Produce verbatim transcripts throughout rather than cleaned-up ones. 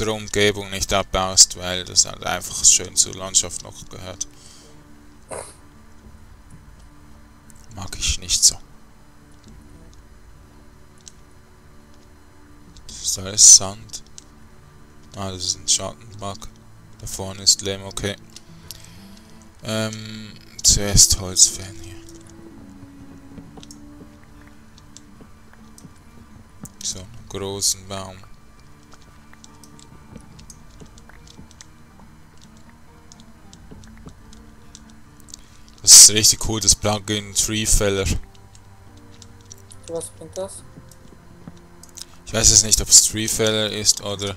unserer Umgebung nicht abbaust, weil das halt einfach schön zur Landschaft noch gehört. Mag ich nicht so. Ist alles Sand? Ah, das ist ein Schattenbug. Da vorne ist Lehm, okay. Ähm, zuerst Holzfällen hier. So, einen großen Baum. Das ist richtig cool, das Plugin Tree Feller. Was bringt das? Ich weiß jetzt nicht, ob es Tree Feller ist oder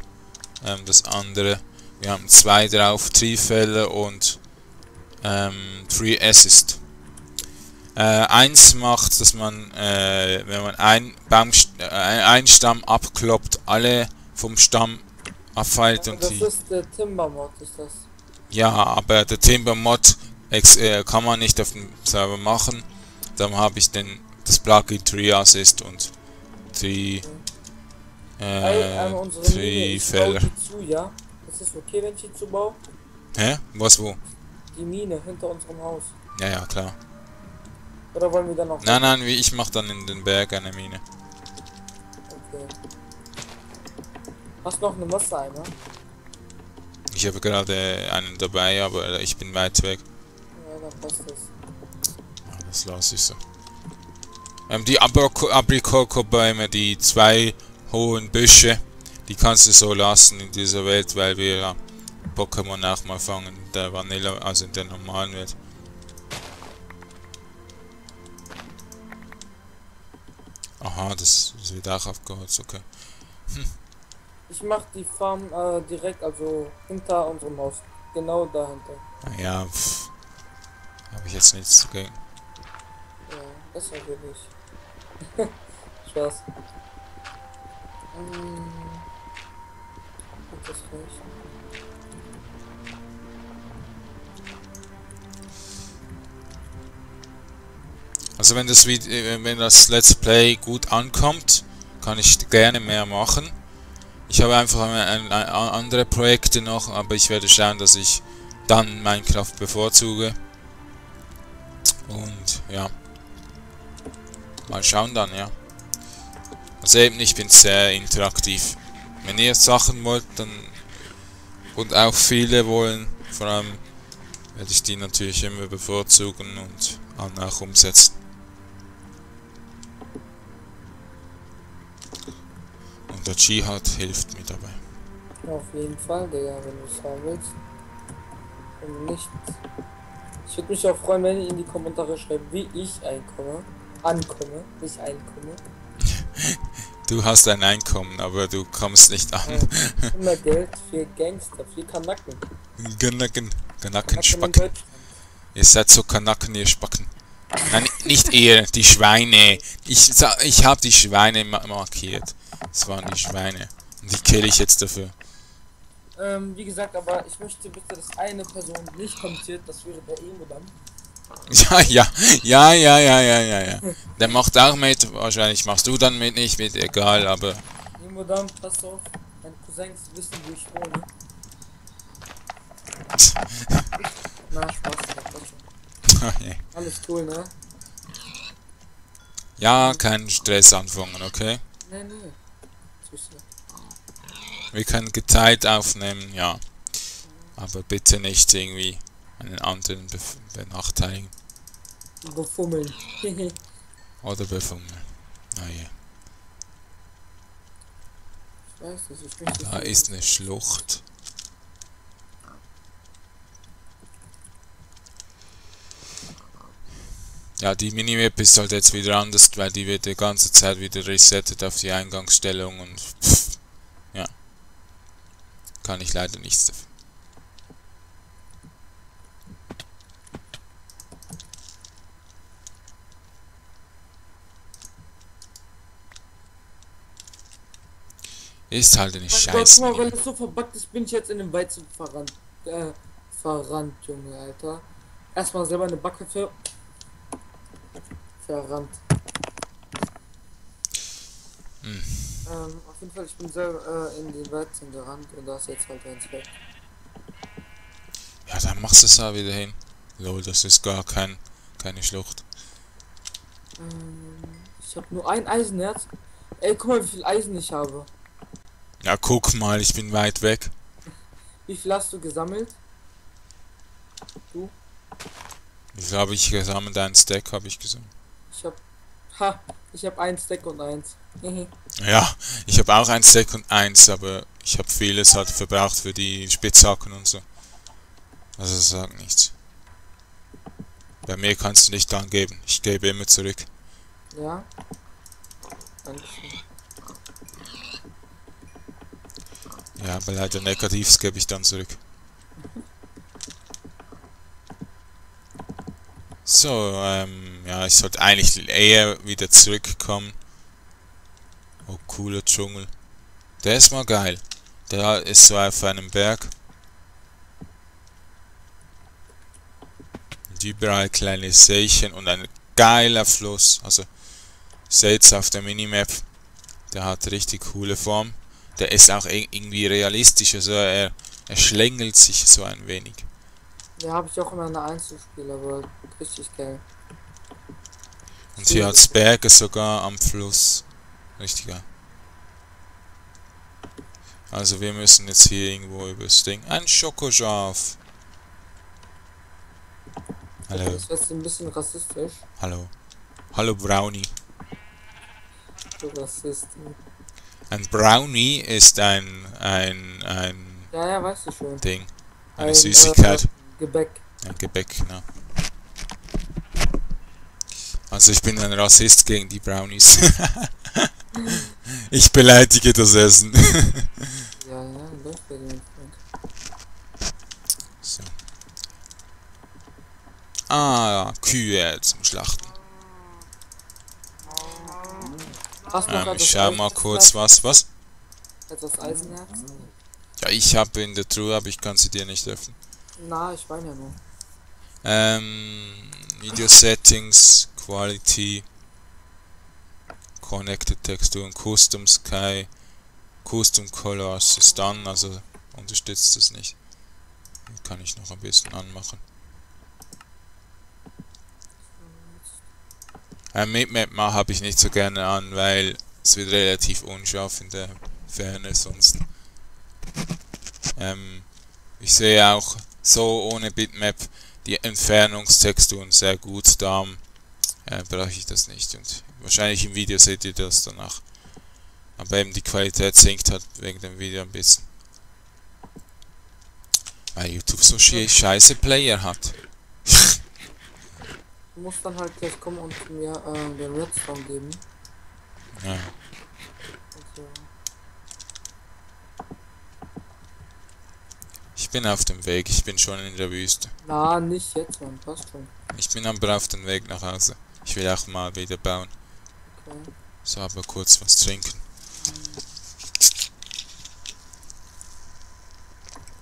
ähm, das andere. Wir haben zwei drauf, Tree Feller und ähm, Tree Assist. Äh, eins macht, dass man, äh, wenn man einen äh, ein Stamm abkloppt, alle vom Stamm abfeilt und das die... Das ist der Timber-Mod, ist das? Ja, aber der Timber-Mod äh, kann man nicht auf dem Server machen. Dann habe ich den, das Plugin Tree Assist und Tree... Okay. Äh, hey, Tree Feller. Zu, ja? Das ist okay, wenn ich die zubaue? Hä? Was wo? Die Mine hinter unserem Haus. Ja, ja, klar. Oder wollen wir dann noch... Nein, nein, ich mach dann in den Berg eine Mine. Okay. Hast noch eine Wassereimer? Ich habe gerade einen dabei, aber ich bin weit weg. Ja, dann passt das. Ja, das lasse ich so. Ähm, die Abrikoko-Bäume, die zwei hohen Büsche, die kannst du so lassen in dieser Welt, weil wir ja Pokémon auch mal fangen, der Vanilla, also in der normalen Welt. Aha, das, das wird auch abgeholzt, okay. Hm. Ich mach die Farm äh, direkt, also hinter unserem Haus. Genau dahinter. Naja, habe ich jetzt nichts zu gegen. Ja, das war wirklich. Spaß. Hm. Hat das reicht? Also wenn das, wenn das Let's Play gut ankommt, kann ich gerne mehr machen. Ich habe einfach ein, ein, andere Projekte noch, aber ich werde schauen, dass ich dann Minecraft bevorzuge. Und ja, mal schauen dann, ja. Also eben, ich bin sehr interaktiv. Wenn ihr Sachen wollt, dann, und auch viele wollen, vor allem werde ich die natürlich immer bevorzugen und danach umsetzen. Der Dschihad hilft mir dabei. Auf jeden Fall, Digga, wenn du es haben willst. Wenn nicht. Ich würde mich auch freuen, wenn ihr in die Kommentare schreibt, wie ich einkomme. Ankomme, nicht einkomme. Du hast ein Einkommen, aber du kommst nicht an. Ja, immer Geld für Gangster, für Kanacken. Kanacken, Kanacken, Spacken. Ihr seid so Kanacken, ihr Spacken. Nein, nicht ihr, die Schweine. Ich, ich habe die Schweine markiert. Das waren die Schweine. Und die kill ich jetzt dafür. Ähm, wie gesagt, aber ich möchte bitte, dass eine Person nicht kommentiert, das wäre der Emo dann. Ja, ja, ja, ja, ja, ja, ja, ja. Der macht auch mit, wahrscheinlich machst du dann mit, nicht mit, egal, aber... Emo dann, pass auf, deine Cousins wissen, wo ich wohne. Na, Spaß, Spaß. Okay. Alles cool, ne? Ja, keinen Stress anfangen, okay? Nein, nein. Wir können geteilt aufnehmen, ja. Aber bitte nicht irgendwie einen anderen bef benachteiligen. Befummeln. Oder befummeln. Ah, yeah. Ich weiß, das ist richtig. Da ist eine Schlucht. Ja, die Minimap ist halt jetzt wieder anders, weil die wird die ganze Zeit wieder resettet auf die Eingangsstellung und pff, ja, kann ich leider nichts dafür. Ist halt eine Scheiße. Guck mal, wenn das so verbuggt ist, bin ich jetzt in den Weizen verrannt, äh, verrannt, Junge, Alter. Erstmal selber eine Backe für... Verrannt. Hm. Ähm, auf jeden Fall, ich bin selber äh, in die Weizen gerannt und da ist jetzt halt eins weg. Ja, dann machst du es da wieder hin. Lol, das ist gar kein, keine Schlucht. Ähm, ich habe nur ein Eisenerz. Ey, guck mal, wie viel Eisen ich habe. Ja, guck mal, ich bin weit weg. Wie viel hast du gesammelt? Du? Wie viel habe ich gesammelt? Ein Stack habe ich gesammelt. Ich habe... Ha, ich habe ein Stack und eins. Ja, ich habe auch ein Stack und eins, aber ich habe vieles halt verbraucht für die Spitzhacken und so. Also das sagt nichts. Bei mir kannst du nicht angeben. Ich gebe immer zurück. Ja. Dankeschön. Ja, aber leider Negativs gebe ich dann zurück. So, ähm, ja, ich sollte eigentlich eher wieder zurückkommen. Oh, cooler Dschungel. Der ist mal geil. Der ist so auf einem Berg. Und überall kleine Seichen und ein geiler Fluss. Also, seht's auf der Minimap. Der hat richtig coole Form. Der ist auch irgendwie realistisch, also er, er schlängelt sich so ein wenig. Ja, habe ich auch immer eine Einzelspiel, aber richtig geil. Und hier hat es Berge sogar am Fluss. Richtig geil. Also wir müssen jetzt hier irgendwo übers Ding. Ein Schokoschaf! Hallo. Das ist jetzt ein bisschen rassistisch. Hallo. Hallo Brownie. Du Rassist. Ein Brownie ist ein, ein, ein ja, ja, weißt du schon. Ding. Eine ein, Süßigkeit. Äh, Gebäck. Ein Gebäck, genau. Also ich bin ein Rassist gegen die Brownies. Ich beleidige das Essen. Ja, ja, das bin ich. So. Ah, Kühe zum Schlachten. Ähm, ich schau mal kurz was, was? Etwas Eisenerz? Ja, ich habe in der Truhe, aber ich kann sie dir nicht öffnen. Na, ich meine ja nur. Ähm, Video Settings, Quality, Connected Texturen, Custom Sky, Custom Colors ist dann, also unterstützt das nicht. Kann ich noch ein bisschen anmachen. Ein Mid-Map habe ich nicht so gerne an, weil es wird relativ unscharf in der Ferne sonst. Ähm, ich sehe auch so ohne Bitmap die Entfernungstexturen sehr gut, darum äh, brauche ich das nicht. Und wahrscheinlich im Video seht ihr das danach. Aber eben die Qualität sinkt halt wegen dem Video ein bisschen. Weil YouTube so scheiße Player hat. Du musst dann halt gleich kommen und mir äh, den Redstone geben. Ja. Also. Ich bin auf dem Weg, ich bin schon in der Wüste. Na, nicht jetzt, man, passt schon. Ich bin aber auf dem Weg nach Hause. Ich will auch mal wieder bauen. Okay. So, aber kurz was trinken.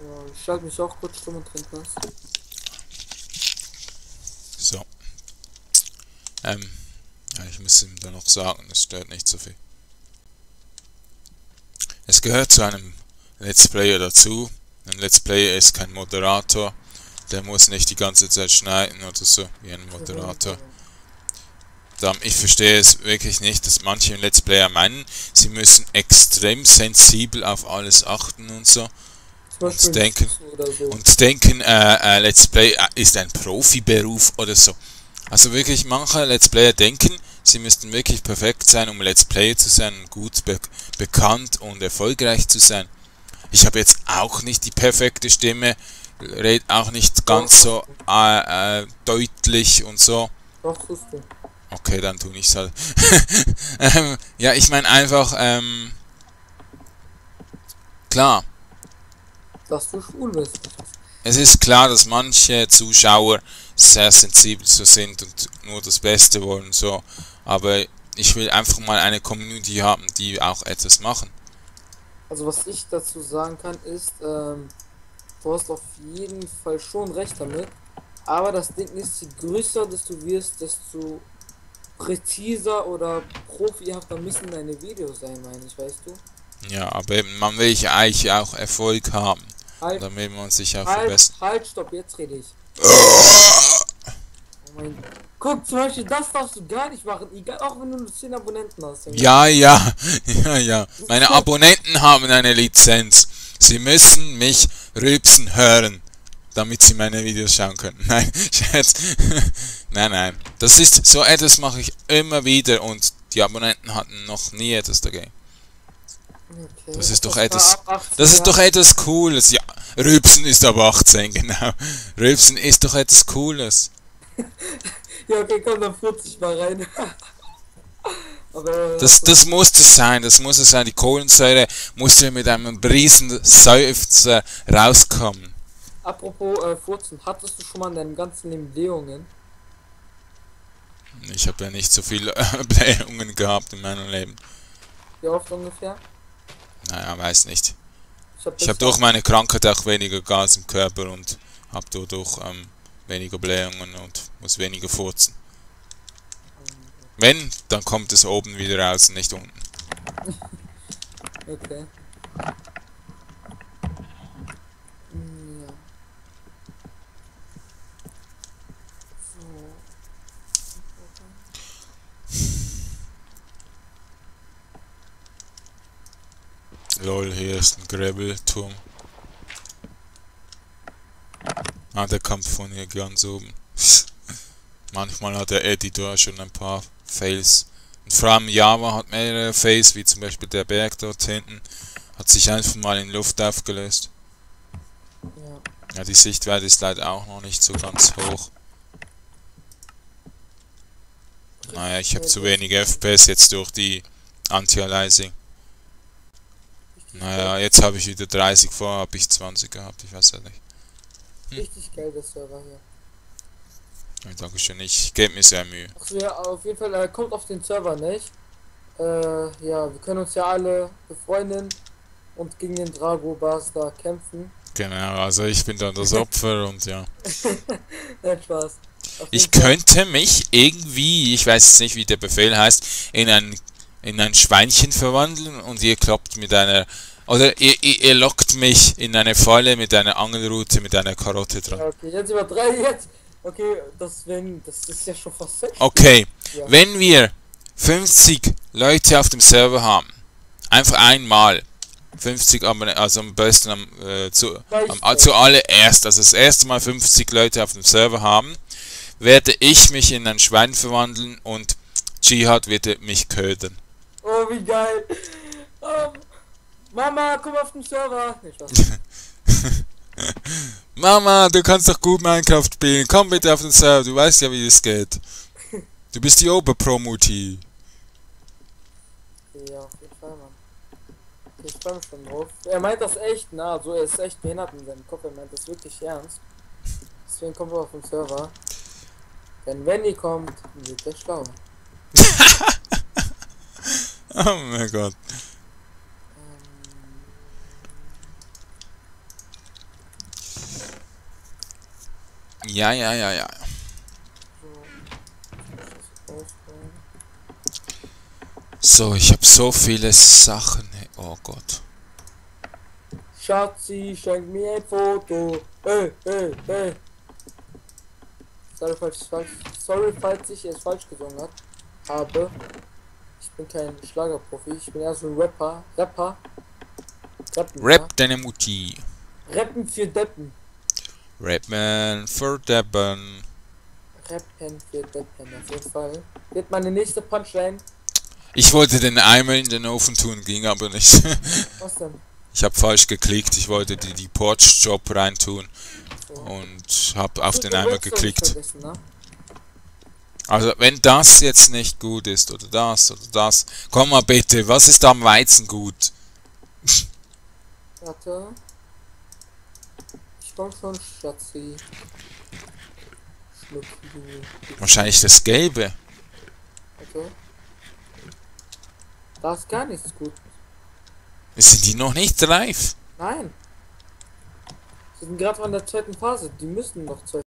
Ja, ich schalte mich auch kurz stumm und trinke was. So. Ähm, ja, ich muss ihm da noch sagen, das stört nicht so viel. Es gehört zu einem Let's Player dazu. Ein Let's Player ist kein Moderator. Der muss nicht die ganze Zeit schneiden oder so, wie ein Moderator. Ich verstehe es wirklich nicht, dass manche Let's Player meinen, sie müssen extrem sensibel auf alles achten und so. Und denken, so. und denken äh, äh, Let's Play ist ein Profiberuf oder so. Also wirklich, manche Let's Player denken, sie müssten wirklich perfekt sein, um Let's Player zu sein, gut be bekannt und erfolgreich zu sein. Ich habe jetzt auch nicht die perfekte Stimme, rede auch nicht ganz so äh, äh, deutlich und so. Okay, dann tue ich es halt. ähm, ja, ich meine einfach, ähm, klar. Dass du schwul bist. Es ist klar, dass manche Zuschauer sehr sensibel so sind und nur das Beste wollen, so. Aber ich will einfach mal eine Community haben, die auch etwas machen. Also was ich dazu sagen kann ist, ähm, du hast auf jeden Fall schon recht damit, aber das Ding ist, je größer, desto wirst, desto präziser oder profihafter müssen deine Videos sein, meine ich, weißt du? Ja, aber man will ja eigentlich auch Erfolg haben, halt, damit man sich ja halt, verbessert. Halt, stopp, jetzt rede ich. Oh mein Gott. Guck, zum Beispiel, das darfst du gar nicht machen, egal, auch wenn du zehn Abonnenten hast. Ja, ja, ja, ja. Meine Abonnenten haben eine Lizenz. Sie müssen mich rübsen hören, damit sie meine Videos schauen können. Nein, Scherz. Nein, nein. Das ist, so etwas mache ich immer wieder und die Abonnenten hatten noch nie etwas dagegen. Okay, das ist doch etwas, das ist doch etwas Cooles. Ja, Rübsen ist aber achtzehn, genau. Rübsen ist doch etwas Cooles. Ja, okay, komm, dann vierzig mal rein. Aber das, das muss es sein, das muss es sein. Die Kohlensäure muss ja mit einem riesen Seufzer rauskommen. Apropos äh, Furzen, hattest du schon mal in deinem ganzen Leben Blähungen? Ich habe ja nicht so viele äh, Blähungen gehabt in meinem Leben. Wie oft ungefähr? Naja, weiß nicht. Ich habe hab durch meine Krankheit auch weniger Gas im Körper und habe dadurch ähm, weniger Blähungen und muss weniger furzen. Wenn, dann kommt es oben wieder raus und nicht unten. Okay. Hm, ja. So. Lol, hier ist ein Gräbelturm. Ah, der kommt von hier ganz oben. Manchmal hat der Editor schon ein paar Fails. Und vor allem Java hat mehrere Fails, wie zum Beispiel der Berg dort hinten. Hat sich einfach mal in Luft aufgelöst. Ja. Ja, die Sichtweite ist leider auch noch nicht so ganz hoch. Naja, ich habe zu wenig F P S jetzt durch die Anti-Aliasing. Naja, jetzt habe ich wieder dreißig, vorher habe ich zwanzig gehabt, ich weiß ja nicht. Hm. Richtig geil, das Server hier. Dankeschön, ich gebe mir sehr Mühe. Ach so, ja, auf jeden Fall, äh, kommt auf den Server, nicht? Äh, ja, wir können uns ja alle befreunden und gegen den Drago Basler kämpfen. Genau, also ich bin dann das Opfer und ja. Nein, Spaß. Ich könnte mich irgendwie, ich weiß nicht, wie der Befehl heißt, in ein, in ein Schweinchen verwandeln und ihr kloppt mit einer... Oder ihr, ihr, ihr lockt mich in eine Falle mit einer Angelrute, mit einer Karotte dran. Ja, okay, jetzt über drei, jetzt... Okay, das, wenn, das ist ja schon fast sechzig. Okay, ja. Wenn wir fünfzig Leute auf dem Server haben, einfach einmal, fünfzig, also am besten am, äh, zu, am, zuallererst, also das erste Mal fünfzig Leute auf dem Server haben, werde ich mich in ein Schwein verwandeln und Dschihad wird mich ködern. Oh, wie geil. Oh, Mama, komm auf den Server. Nee, Mama, du kannst doch gut Minecraft spielen. Komm bitte auf den Server, du weißt ja, wie es geht. Du bist die Oberpromuti. Ja, auf jeden Fall, Mann. Ich freue mich schon drauf. Er meint das echt, na, so, er ist echt behindert in seinem Kopf. Er meint das wirklich ernst. Deswegen kommen wir auf den Server. Denn wenn die kommt, wird er schlau. Oh mein Gott. Ja, ja, ja, ja. So, ich habe so viele Sachen. Oh Gott. Schatzi, schenk mir ein Foto. Hey, hey, hey. Sorry, falls, falls, sorry, falls ich es falsch gesungen hat, habe. Ich bin kein Schlagerprofi. Ich bin eher so ein Rapper. Rapper. Rappen, Rap ja? Deine Mutti. Rappen für Deppen. Rappen für Deppen. Rappen für Deppen, auf jeden Fall. Wird meine nächste Punchline. Ich wollte den Eimer in den Ofen tun, ging aber nicht. Was denn? Ich habe falsch geklickt, ich wollte die, die Porch-Job reintun. So. Und habe auf den Eimer geklickt. Ne? Also, wenn das jetzt nicht gut ist, oder das, oder das. Komm mal bitte, was ist am Weizen gut? Warte. Schon, Schatzi. Schluck, wahrscheinlich das Gelbe. Okay. Da ist gar nichts gut. Sind die noch nicht reif? Nein. Sie sind gerade in der zweiten Phase. Die müssen noch zwei.